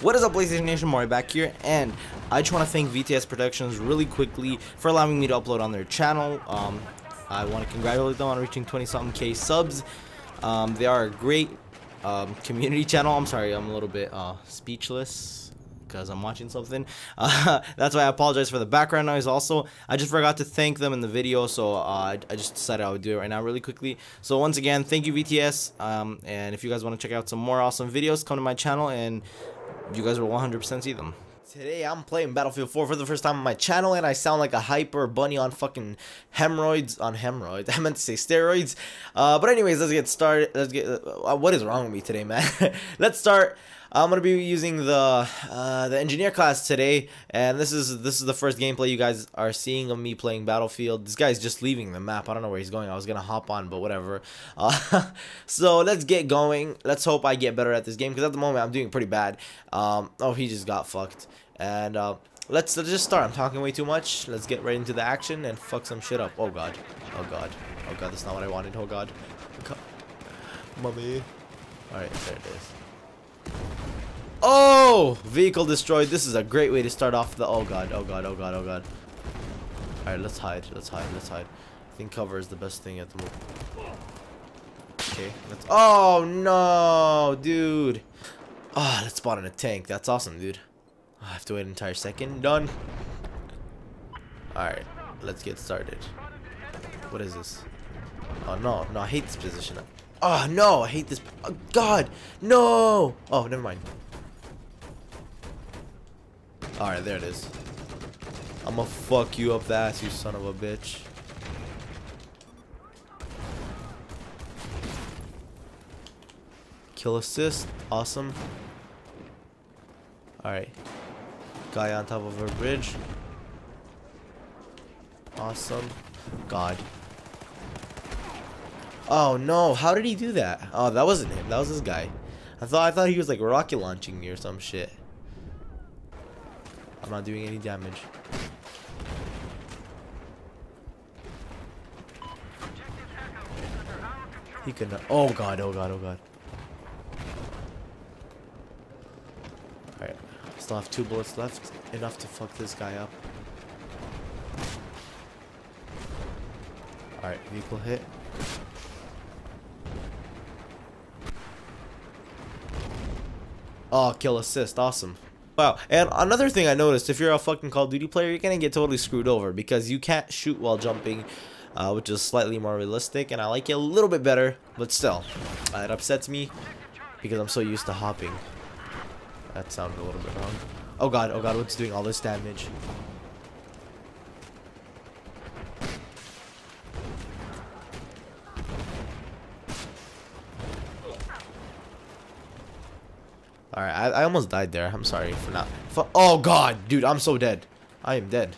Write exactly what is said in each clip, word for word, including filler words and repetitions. What is up, PlayStation Nation? Mario back here, and I just want to thank V T S Productions really quickly for allowing me to upload on their channel. Um, I want to congratulate them on reaching twenty something K subs. Um, they are a great um, community channel. I'm sorry, I'm a little bit uh, speechless because I'm watching something. Uh, that's why I apologize for the background noise. Also, I just forgot to thank them in the video, so uh, I, I just decided I would do it right now really quickly. So once again, thank you, V T S, um, and if you guys want to check out some more awesome videos, come to my channel, and you guys will one hundred percent see them. Today I'm playing Battlefield four for the first time on my channel, and I sound like a hyper bunny on fucking hemorrhoids on hemorrhoids. I meant to say steroids. Uh, but anyways, let's get started. Let's get. Uh, what is wrong with me today, man? Let's start. I'm gonna be using the uh, the engineer class today, and this is this is the first gameplay you guys are seeing of me playing Battlefield. This guy's just leaving the map. I don't know where he's going. I was gonna hop on, but whatever. Uh, so let's get going. Let's hope I get better at this game, because at the moment I'm doing pretty bad. Um, oh, he just got fucked. And uh, let's, let's just start. I'm talking way too much. Let's get right into the action and fuck some shit up. Oh god. Oh god. Oh god. That's not what I wanted. Oh god. Oh, god. Mummy. All right, there it is. Oh! Vehicle destroyed. This is a great way to start off the... Oh god, oh god, oh god, oh god. Alright, let's hide, let's hide, let's hide. I think cover is the best thing at the moment. Okay, let's... Oh no, dude! Ah, oh, let's spawn in a tank. That's awesome, dude. I have to wait an entire second. Done. Alright, let's get started. What is this? Oh no, no, I hate this position. Oh no, I hate this... Oh god! No! Oh, never mind. Alright, there it is. I'ma fuck you up the ass, you son of a bitch. Kill assist. Awesome. Alright. Guy on top of a bridge. Awesome. God. Oh no, how did he do that? Oh, that wasn't him. That was this guy. I thought I thought he was like rocket launching me or some shit. I'm not doing any damage. He could not. Oh god, oh god, oh god. Alright. Still have two bullets left. Enough to fuck this guy up. Alright, vehicle hit. Oh, kill assist. Awesome. Wow, and another thing I noticed, if you're a fucking Call of Duty player, you're gonna get totally screwed over because you can't shoot while jumping, uh, which is slightly more realistic, and I like it a little bit better, but still, uh, it upsets me because I'm so used to hopping. That sounded a little bit wrong. Oh god, oh god, what's doing all this damage? Alright, I, I almost died there. I'm sorry for not... For, oh, God! Dude, I'm so dead. I am dead.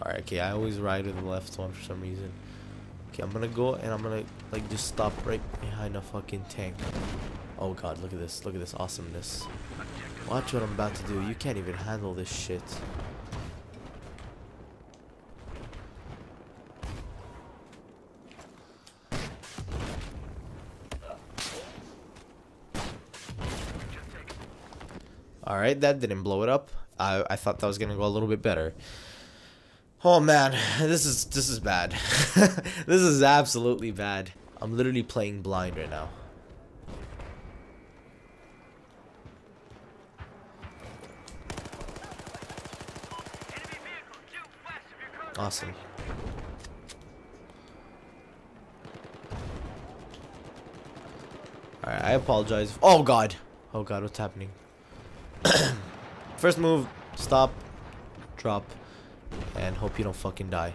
Alright, okay, I always ride with the left one for some reason. Okay, I'm gonna go and I'm gonna, like, just stop right behind a fucking tank. Oh, God, look at this. Look at this awesomeness. Watch what I'm about to do. You can't even handle this shit. Alright, that didn't blow it up. I, I thought that was gonna go a little bit better. Oh man, this is this is bad. This is absolutely bad. I'm literally playing blind right now. Awesome. Alright, I apologize. Oh god. Oh god, what's happening? First move, stop, drop, and hope you don't fucking die.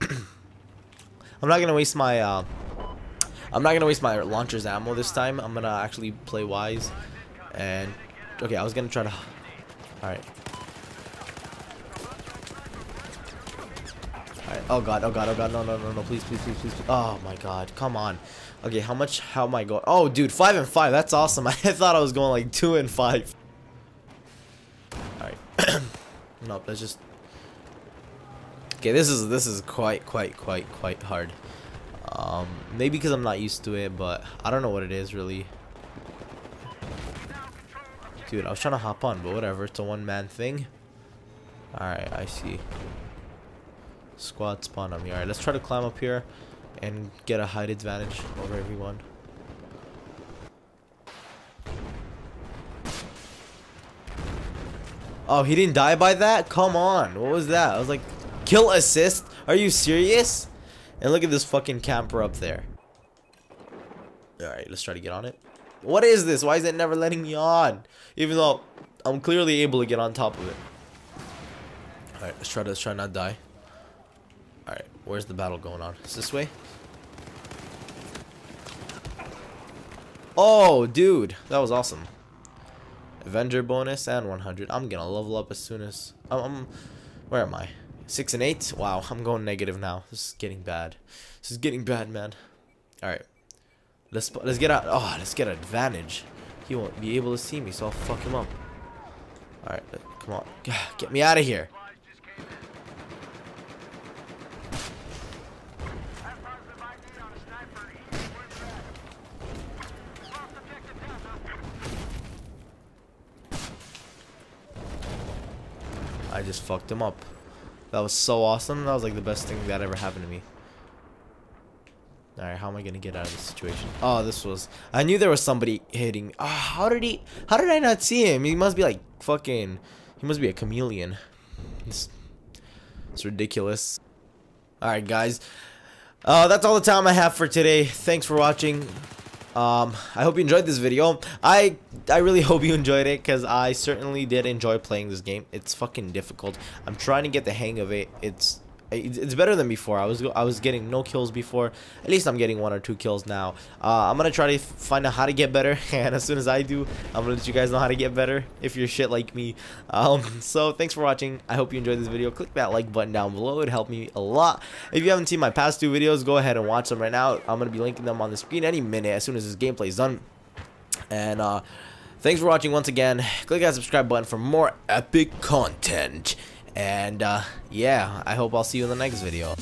I'm not gonna waste my uh, I'm not gonna waste my launcher's ammo this time. I'm gonna actually play wise. And okay, I was gonna try to. Alright. Oh god, oh god, oh god, no, no, no, no, please, please, please, please, please. Oh my god, come on. Okay, how much, how am I going? Oh, dude, five and five, that's awesome. I thought I was going like two and five. Alright. Nope, let's just... Okay, this is, this is quite, quite, quite, quite hard. Um, maybe because I'm not used to it, but I don't know what it is really. Dude, I was trying to hop on, but whatever. It's a one-man thing. Alright, I see. Squad spawn on me. Alright, let's try to climb up here and get a height advantage over everyone. Oh, he didn't die by that? Come on. What was that? I was like, kill assist? Are you serious? And look at this fucking camper up there. Alright, let's try to get on it. What is this? Why is it never letting me on? Even though I'm clearly able to get on top of it. Alright, let's try to let's try not die. Alright, where's the battle going on? Is this way? Oh, dude. That was awesome. Avenger bonus and one hundred. I'm gonna level up as soon as... I'm, I'm, where am I? six and eight? Wow, I'm going negative now. This is getting bad. This is getting bad, man. Alright. Let's let's get out. Oh, let's get an advantage. He won't be able to see me, so I'll fuck him up. Alright, come on. Get me out of here. I just fucked him up. That was so awesome. That was like the best thing that ever happened to me. Alright, how am I gonna get out of this situation? Oh, this was... I knew there was somebody hitting... Oh, how did he... How did I not see him? He must be like fucking... He must be a chameleon. It's, it's ridiculous. Alright, guys. Uh, that's all the time I have for today. Thanks for watching. Um, I hope you enjoyed this video. I I really hope you enjoyed it, because I certainly did enjoy playing this game. It's fucking difficult. I'm trying to get the hang of it. It's it's better than before. I was I was getting no kills before. At least I'm getting one or two kills now. Uh, I'm gonna try to find out how to get better, and as soon as I do, I'm gonna let you guys know how to get better if you're shit like me. Um, so thanks for watching. I hope you enjoyed this video. Click that like button down below. It helped me a lot. If you haven't seen my past two videos, go ahead and watch them right now. I'm gonna be linking them on the screen any minute as soon as this gameplay is done. And uh, thanks for watching once again. Click that subscribe button for more epic content. And, uh, yeah, I hope I'll see you in the next video.